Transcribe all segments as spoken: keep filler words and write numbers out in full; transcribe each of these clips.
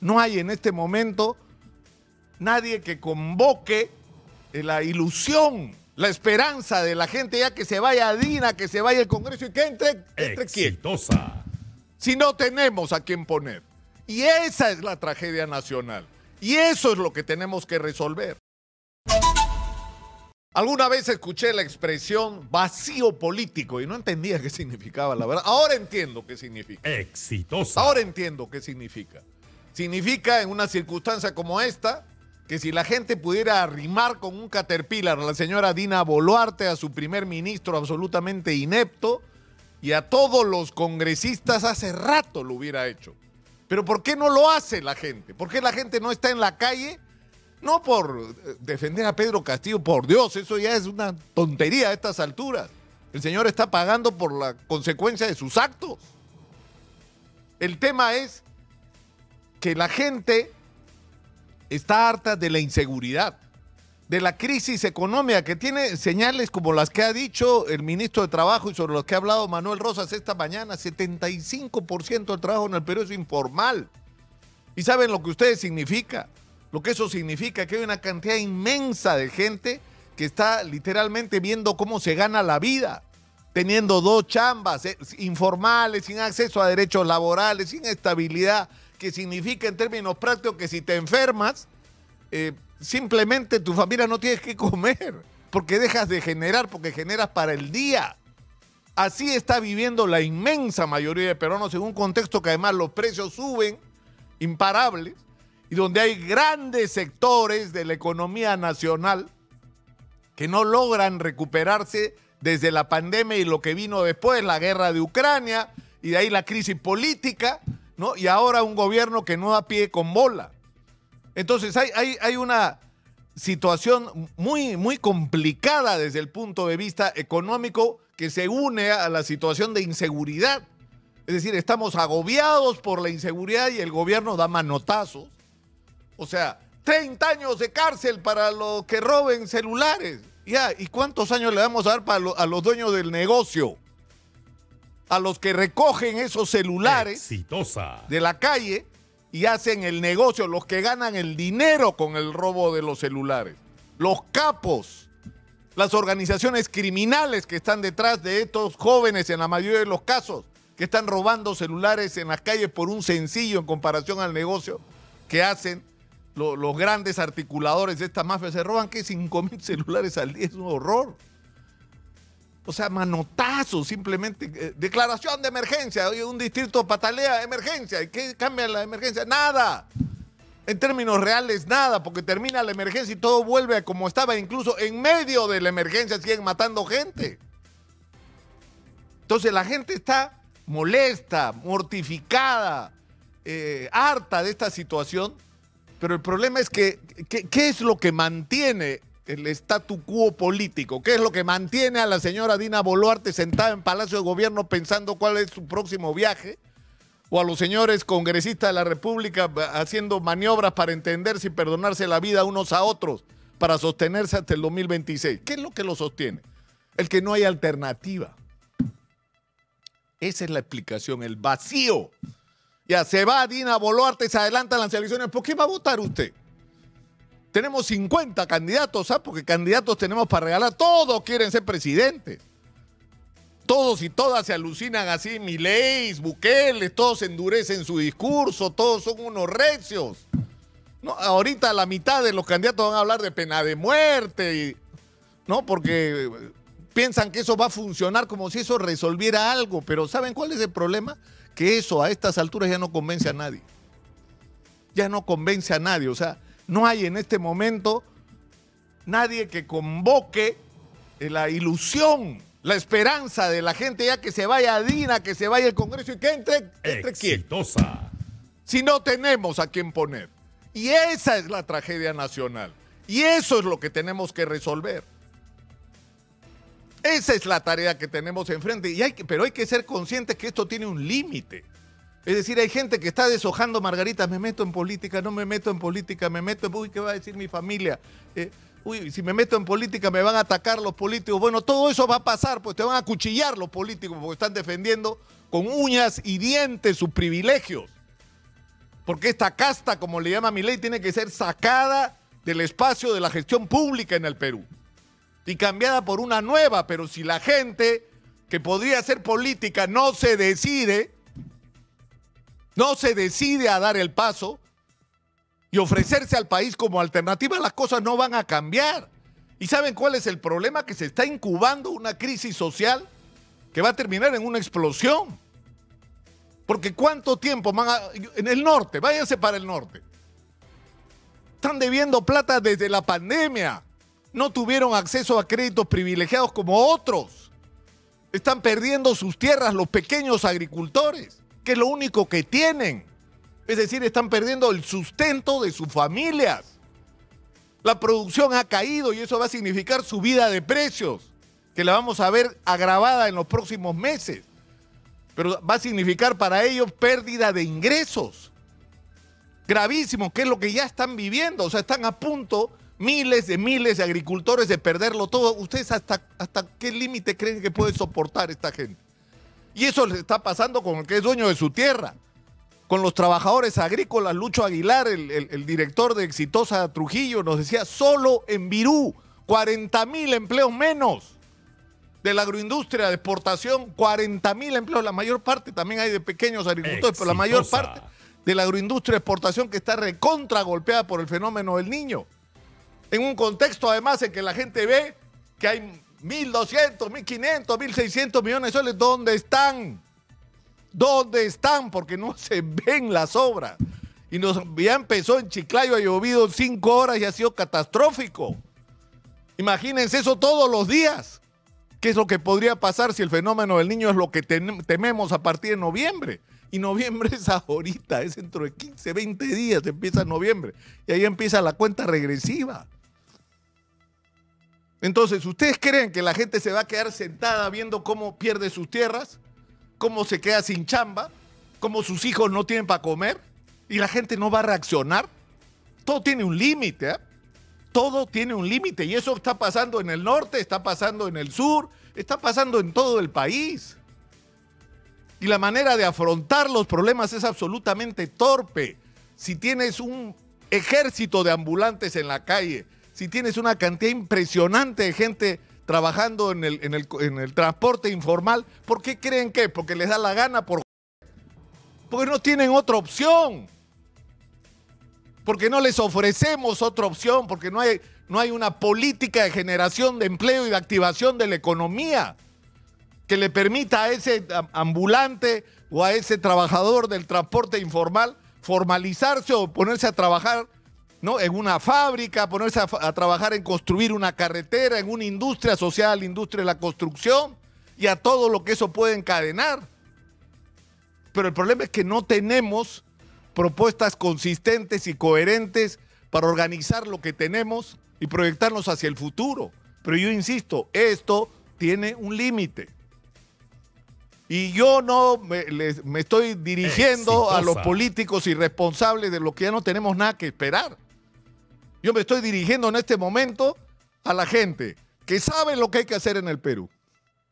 No hay en este momento nadie que convoque la ilusión, la esperanza de la gente, ya que se vaya a Dina, que se vaya el Congreso y que entre, entre Exitosa. Si no tenemos a quién poner. Y esa es la tragedia nacional. Y eso es lo que tenemos que resolver. Alguna vez escuché la expresión vacío político y no entendía qué significaba, la verdad. Ahora entiendo qué significa. Exitosa. Ahora entiendo qué significa. Significa en una circunstancia como esta que si la gente pudiera arrimar con un caterpillar a la señora Dina Boluarte, a su primer ministro absolutamente inepto y a todos los congresistas, hace rato lo hubiera hecho. Pero ¿por qué no lo hace la gente? ¿Por qué la gente no está en la calle? No por defender a Pedro Castillo, por Dios, eso ya es una tontería a estas alturas. El señor está pagando por la consecuencia de sus actos. El tema es que la gente está harta de la inseguridad, de la crisis económica, que tiene señales como las que ha dicho el ministro de Trabajo y sobre las que ha hablado Manuel Rosas esta mañana. setenta y cinco por ciento del trabajo en el Perú es informal. ¿Y saben lo que ustedes significan? Lo que eso significa que hay una cantidad inmensa de gente que está literalmente viendo cómo se gana la vida, teniendo dos chambas eh, informales, sin acceso a derechos laborales, sin estabilidad, que significa en términos prácticos que si te enfermas, eh, simplemente tu familia no tienes que comer, porque dejas de generar, porque generas para el día. Así está viviendo la inmensa mayoría de peruanos en un contexto que además los precios suben imparables, y donde hay grandes sectores de la economía nacional que no logran recuperarse desde la pandemia y lo que vino después, la guerra de Ucrania, y de ahí la crisis política, ¿no? Y ahora un gobierno que no da pie con bola. Entonces hay, hay, hay una situación muy, muy complicada desde el punto de vista económico que se une a la situación de inseguridad. Es decir, estamos agobiados por la inseguridad y el gobierno da manotazos. O sea, treinta años de cárcel para los que roben celulares. Ya, ¿y cuántos años le vamos a dar para lo, a los dueños del negocio? A los que recogen esos celulares Exitosa. De la calle y hacen el negocio, los que ganan el dinero con el robo de los celulares. Los capos, las organizaciones criminales que están detrás de estos jóvenes en la mayoría de los casos, que están robando celulares en las calles por un sencillo en comparación al negocio que hacen lo, los grandes articuladores de esta mafia. Se roban que cinco mil celulares al día, es un horror. O sea, manotazo, simplemente. Eh, declaración de emergencia. Oye, un distrito patalea, emergencia. ¿Y qué cambia la emergencia? Nada. En términos reales, nada, porque termina la emergencia y todo vuelve a como estaba. Incluso en medio de la emergencia siguen matando gente. Entonces la gente está molesta, mortificada, Eh, harta de esta situación, pero el problema es que, que ¿qué es lo que mantiene el statu quo político? ¿Qué es lo que mantiene a la señora Dina Boluarte sentada en Palacio de Gobierno pensando cuál es su próximo viaje? ¿O a los señores congresistas de la República haciendo maniobras para entenderse y perdonarse la vida unos a otros para sostenerse hasta el dos mil veintiséis? ¿Qué es lo que lo sostiene? El que no hay alternativa. Esa es la explicación, el vacío. Ya se va Dina Boluarte, se adelantan las elecciones. ¿Por qué va a votar usted? Tenemos cincuenta candidatos, ¿sabes? Porque candidatos tenemos para regalar. Todos quieren ser presidentes. Todos y todas se alucinan así. Mileis, Bukele, todos endurecen su discurso. Todos son unos recios. No, ahorita la mitad de los candidatos van a hablar de pena de muerte. Y, ¿no? Porque piensan que eso va a funcionar como si eso resolviera algo. Pero ¿saben cuál es el problema? Que eso a estas alturas ya no convence a nadie. Ya no convence a nadie. O sea, no hay en este momento nadie que convoque la ilusión, la esperanza de la gente, ya que se vaya a Dina, que se vaya el Congreso y que entre, entre Exitosa. Si no tenemos a quién poner. Y esa es la tragedia nacional. Y eso es lo que tenemos que resolver. Esa es la tarea que tenemos enfrente, y hay que, pero hay que ser conscientes que esto tiene un límite. Es decir, hay gente que está deshojando margaritas, me meto en política, no me meto en política, me meto en... Uy, ¿qué va a decir mi familia? Eh, uy, si me meto en política me van a atacar los políticos. Bueno, todo eso va a pasar, pues te van a acuchillar los políticos porque están defendiendo con uñas y dientes sus privilegios. porque esta casta, como le llama Milei, tiene que ser sacada del espacio de la gestión pública en el Perú y cambiada por una nueva. Pero si la gente que podría hacer política no se decide, no se decide a dar el paso y ofrecerse al país como alternativa, las cosas no van a cambiar. ¿Y saben cuál es el problema? Que se está incubando una crisis social que va a terminar en una explosión. Porque ¿cuánto tiempo van a...? En el norte, váyanse para el norte. Están debiendo plata desde la pandemia. No tuvieron acceso a créditos privilegiados como otros. Están perdiendo sus tierras los pequeños agricultores, que es lo único que tienen. Es decir, están perdiendo el sustento de sus familias. La producción ha caído y eso va a significar subida de precios, que la vamos a ver agravada en los próximos meses. Pero va a significar para ellos pérdida de ingresos. Gravísimo, que es lo que ya están viviendo. O sea, están a punto miles de miles de agricultores de perderlo todo. ¿Ustedes hasta, hasta qué límite creen que puede soportar esta gente? Y eso les está pasando con el que es dueño de su tierra, con los trabajadores agrícolas. Lucho Aguilar, el, el, el director de Exitosa Trujillo, nos decía, solo en Virú, cuarenta mil empleos menos. De la agroindustria de exportación, cuarenta mil empleos. La mayor parte, también hay de pequeños agricultores, ¡Exitosa! Pero la mayor parte de la agroindustria de exportación que está recontra golpeada por el fenómeno del Niño. En un contexto, además, en que la gente ve que hay mil doscientos, mil quinientos, mil seiscientos millones de soles. ¿Dónde están? ¿Dónde están? Porque no se ven las obras. Y nos, ya empezó en Chiclayo, ha llovido cinco horas y ha sido catastrófico. Imagínense eso todos los días. ¿Qué es lo que podría pasar si el fenómeno del Niño es lo que tememos a partir de noviembre? Y noviembre es ahorita, es dentro de quince, veinte días, empieza noviembre. Y ahí empieza la cuenta regresiva. Entonces, ¿ustedes creen que la gente se va a quedar sentada viendo cómo pierde sus tierras? ¿Cómo se queda sin chamba? ¿Cómo sus hijos no tienen para comer? ¿Y la gente no va a reaccionar? Todo tiene un límite, ¿eh? Todo tiene un límite y eso está pasando en el norte, está pasando en el sur, está pasando en todo el país. Y la manera de afrontar los problemas es absolutamente torpe. Si tienes un ejército de ambulantes en la calle, si tienes una cantidad impresionante de gente trabajando en el, en el, en el transporte informal, ¿por qué creen que? Porque les da la gana, por porque no tienen otra opción. Porque no les ofrecemos otra opción, porque no hay, no hay una política de generación de empleo y de activación de la economía que le permita a ese ambulante o a ese trabajador del transporte informal formalizarse o ponerse a trabajar, ¿no?, en una fábrica, ponerse a, a trabajar en construir una carretera, en una industria social, industria de la construcción y a todo lo que eso puede encadenar. Pero el problema es que no tenemos propuestas consistentes y coherentes para organizar lo que tenemos y proyectarnos hacia el futuro. Pero yo insisto, esto tiene un límite. Y yo no me, les, me estoy dirigiendo Exitosa. A los políticos irresponsables de los que ya no tenemos nada que esperar. Yo me estoy dirigiendo en este momento a la gente que sabe lo que hay que hacer en el Perú.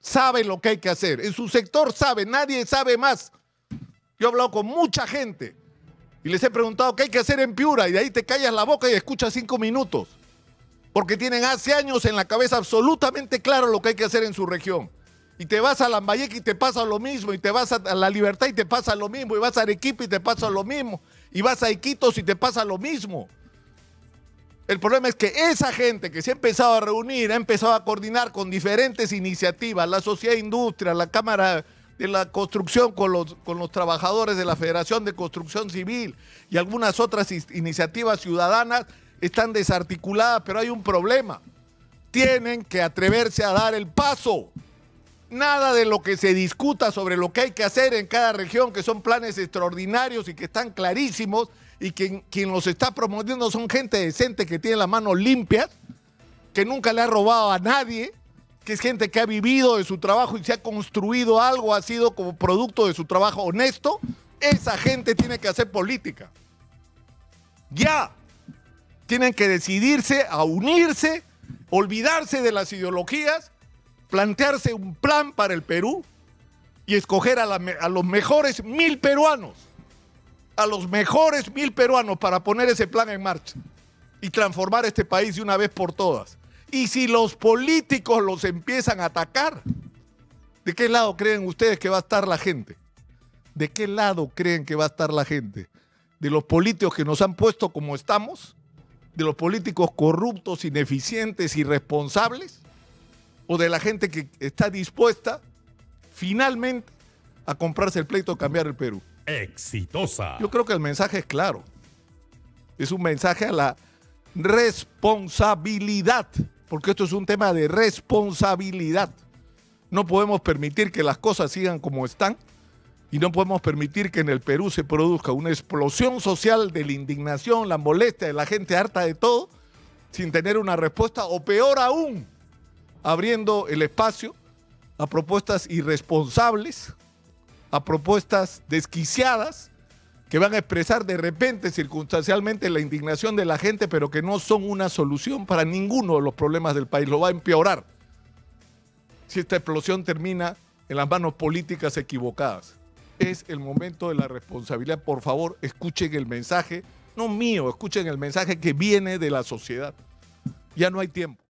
Sabe lo que hay que hacer. En su sector sabe, nadie sabe más. Yo he hablado con mucha gente y les he preguntado qué hay que hacer en Piura y de ahí te callas la boca y escuchas cinco minutos. Porque tienen hace años en la cabeza absolutamente claro lo que hay que hacer en su región. Y te vas a Lambayeque y te pasa lo mismo, y te vas a La Libertad y te pasa lo mismo, y vas a Arequipa y te pasa lo mismo, y vas a Iquitos y te pasa lo mismo. El problema es que esa gente que se ha empezado a reunir, ha empezado a coordinar con diferentes iniciativas, la sociedad de industria, la Cámara de la Construcción con los, con los trabajadores de la Federación de Construcción Civil y algunas otras iniciativas ciudadanas están desarticuladas, pero hay un problema. Tienen que atreverse a dar el paso. Nada de lo que se discuta sobre lo que hay que hacer en cada región, que son planes extraordinarios y que están clarísimos y que quien los está promoviendo son gente decente que tiene las manos limpias, que nunca le ha robado a nadie, que es gente que ha vivido de su trabajo y se ha construido algo, ha sido como producto de su trabajo honesto. Esa gente tiene que hacer política. Ya. Tienen que decidirse a unirse, olvidarse de las ideologías, plantearse un plan para el Perú y escoger a, la, a los mejores mil peruanos. a los mejores mil peruanos para poner ese plan en marcha y transformar este país de una vez por todas. Y si los políticos los empiezan a atacar, ¿de qué lado creen ustedes que va a estar la gente? ¿De qué lado creen que va a estar la gente? ¿De los políticos que nos han puesto como estamos? ¿De los políticos corruptos, ineficientes, irresponsables? ¿O de la gente que está dispuesta finalmente a comprarse el pleito de cambiar el Perú? Exitosa. Yo creo que el mensaje es claro. Es un mensaje a la responsabilidad, porque esto es un tema de responsabilidad. No podemos permitir que las cosas sigan como están y no podemos permitir que en el Perú se produzca una explosión social de la indignación, la molestia de la gente harta de todo, sin tener una respuesta, o peor aún, abriendo el espacio a propuestas irresponsables, a propuestas desquiciadas, que van a expresar de repente, circunstancialmente, la indignación de la gente, pero que no son una solución para ninguno de los problemas del país. Lo va a empeorar si esta explosión termina en las manos políticas equivocadas. Es el momento de la responsabilidad. Por favor, escuchen el mensaje, no mío, escuchen el mensaje que viene de la sociedad. Ya no hay tiempo.